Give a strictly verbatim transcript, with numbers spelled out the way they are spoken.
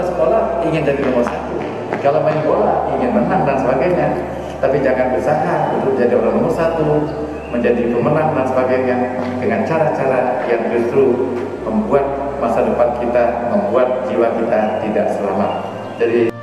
kalau sekolah ingin jadi nomor satu, kalau main bola ingin menang dan sebagainya, tapi jangan berusaha untuk jadi orang nomor satu, menjadi pemenang dan sebagainya dengan cara-cara yang justru membuat masa depan kita, membuat jiwa kita tidak selamat. Jadi